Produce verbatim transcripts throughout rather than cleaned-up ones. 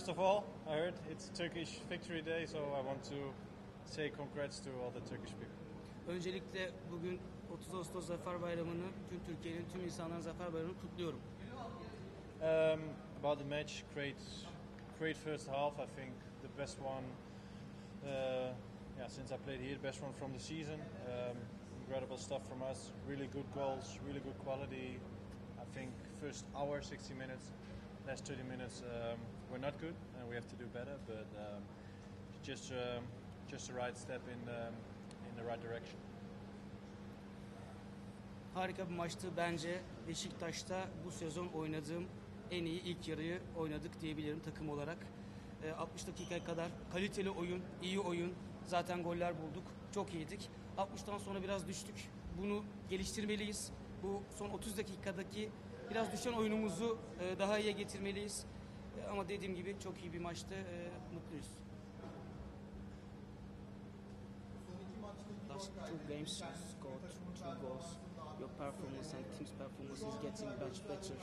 First of all, I heard it's Turkish Victory Day, so I want to say congrats to all the Turkish people. Öncelikle bugün otuz Ağustos Zafer Bayramı'nı, tüm Türkiye'nin, tüm insanların Zafer Bayramı'nı kutluyorum. Um, about the match, great, great first half. I think the best one, uh, yeah, since I played here, best one from the season. Um, incredible stuff from us. Really good goals, really good quality. I think first hour, sixty minutes. Last thirty minutes um, were not good, and we have to do better. But um, just um, just the right step in um, in the right direction. Harika bir maçtı bence. Beşiktaş'ta bu sezon oynadığım en iyi ilk yarıyı oynadık diyebilirim takım olarak. E, altmış dakikaya kadar kaliteli oyun, iyi oyun. Zaten goller bulduk, çok iyiydik. altmıştan sonra biraz düştük. Bunu geliştirmeliyiz. Bu son otuz dakikadaki biraz düşen oyunumuzu daha iyiye getirmeliyiz. Ama dediğim gibi çok iyi bir maçtı. Mutluyuz. Last two games you scored two goals. Your performance and team's performance is getting much better.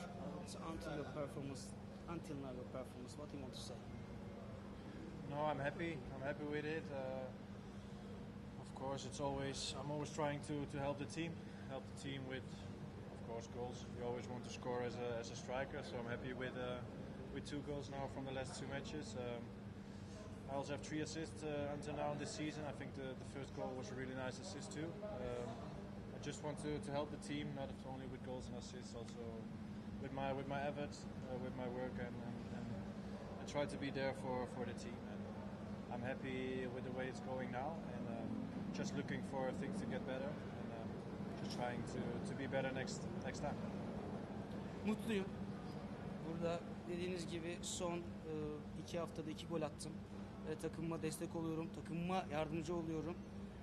So until your performance, until now your performance, what do you want to say? No, I'm happy. I'm happy with it. Uh, of course, it's always I'm always trying to to help the team, help the team with. Of course, goals. You always want to score as a as a striker, so I'm happy with uh, with two goals now from the last two matches. Um, I also have three assists uh, until now this season. I think the the first goal was a really nice assist too. Um, I just want to to help the team, not only with goals and assists, also with my with my efforts, uh, with my work, and and I try to be there for for the team. And I'm happy with the way it's going now, and um, just looking for things to get better. Trying to to be better next next time. Mutluyum. Burada dediğiniz gibi son e, iki haftada iki gol attım. E, takımıma destek oluyorum, takımıma yardımcı oluyorum.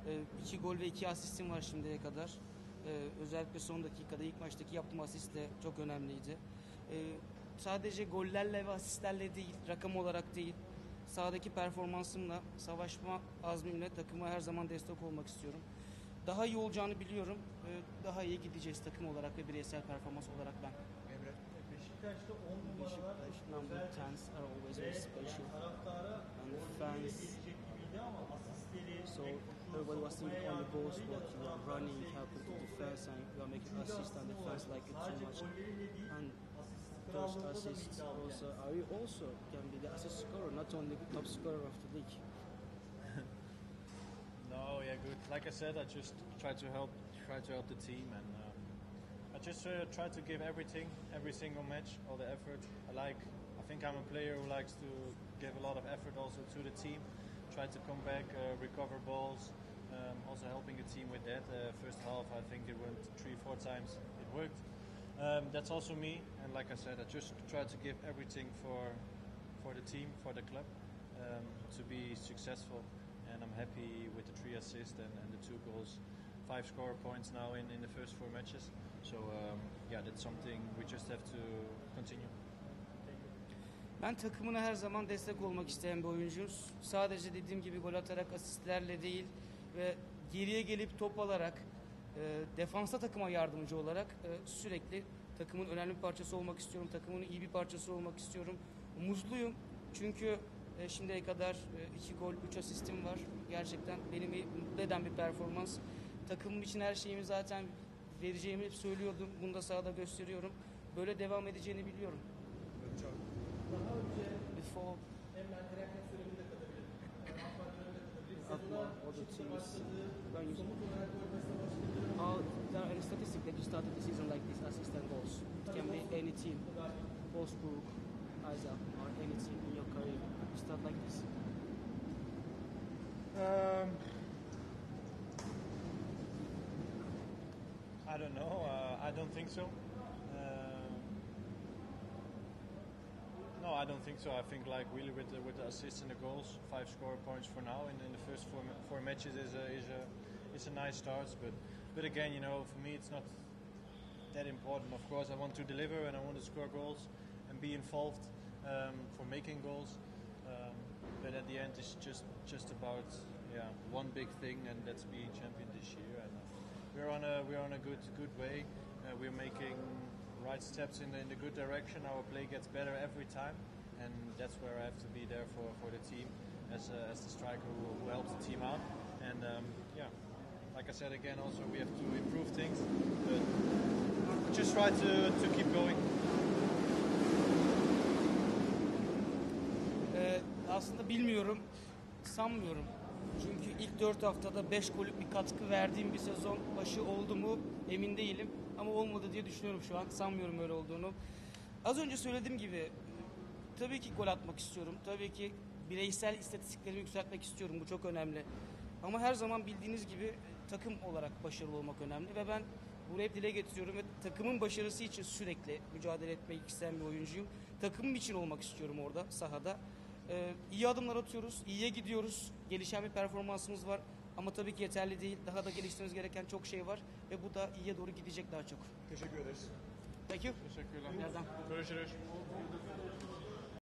E, iki gol ve iki asistim var şimdiye kadar. E, özellikle son dakikada ilk maçtaki yaptığım asist de çok önemliydi. E, sadece gollerle ve asistlerle değil, rakam olarak değil, sahadaki performansımla, savaşma azmimle takıma her zaman destek olmak istiyorum. Daha iyi olacağını biliyorum. Daha iyi gideceğiz takım olarak ve bireysel performans olarak ben. Emre. Beşiktaş'ta on numaralar Beşiktaş are always very special. Taraftara fans ama asistleri. So everybody was thinking on the goals, but you are running, helping the defense, and you are making assists on the defense like it so much. And those assists also are you also can be the assist scorer, not only the top scorer of the league. No, yeah, good. Like I said, I just try to help, try to help the team, and um, I just uh, try to give everything, every single match, all the effort. I like, I think I'm a player who likes to give a lot of effort also to the team, try to come back, uh, recover balls, um, also helping the team with that. Uh, first half, I think it went three, four times. It worked. Um, that's also me, and like I said, I just try to give everything for, for the team, for the club, um, to be successful. And I'm happy with the three assists and, and the two goals, five score points now in, in the first four matches. So um, yeah, that's something we just have to continue. Ben takımına her zaman destek olmak isteyen bir oyuncuyum. Sadece dediğim gibi gol atarak, asistlerle değil ve geriye gelip top alarak, e, defansta takıma yardımcı olarak e, sürekli takımın önemli bir parçası olmak istiyorum. Takımın iyi bir parçası olmak istiyorum. Mutluyum çünkü şimdiye kadar iki gol, üç asistim var. Gerçekten beni mutlu eden bir performans. Takımım için her şeyimi zaten vereceğimi söylüyordum. Bunu da sahada gösteriyorum. Böyle devam edeceğini biliyorum. Daha önce Before, all the teams. When you, all, there are any statistics that you started the season like this, assist and goals. It can be any team. Wolfsburg, Isaac, or any team in your career. Start like this? Um, I don't know. Uh, I don't think so. Uh, no, I don't think so. I think like really with the, with the assists and the goals, five score points for now, and in the first four four matches is a is a is a nice start. But but again, you know, for me it's not that important. Of course, I want to deliver and I want to score goals and be involved um, for making goals. Um, but at the end, it's just just about yeah one big thing, and that's being champion this year. And we're on a we're on a good good way. Uh, we're making right steps in the, in the good direction. Our play gets better every time, and that's where I have to be there for, for the team as a, as the striker who, who helps the team out. And um, yeah, like I said again, also we have to improve things, but we just try to, to keep going. Ee, aslında bilmiyorum, sanmıyorum. Çünkü ilk dört haftada beş golük bir katkı verdiğim bir sezon başı oldu mu emin değilim. Ama olmadı diye düşünüyorum şu an. Sanmıyorum öyle olduğunu. Az önce söylediğim gibi tabii ki gol atmak istiyorum. Tabii ki bireysel istatistiklerimi yükseltmek istiyorum. Bu çok önemli. Ama her zaman bildiğiniz gibi takım olarak başarılı olmak önemli. Ve ben bunu hep dile getiriyorum. Ve takımın başarısı için sürekli mücadele etmeyi isteyen bir oyuncuyum. Takımım için olmak istiyorum orada, sahada. Ee, iyi adımlar atıyoruz, iyiye gidiyoruz. Gelişen bir performansımız var. Ama tabii ki yeterli değil. Daha da geliştirmemiz gereken çok şey var. Ve bu da iyiye doğru gidecek daha çok. Teşekkür ederiz. Peki. Teşekkürler. Nereden? Görüşürüz.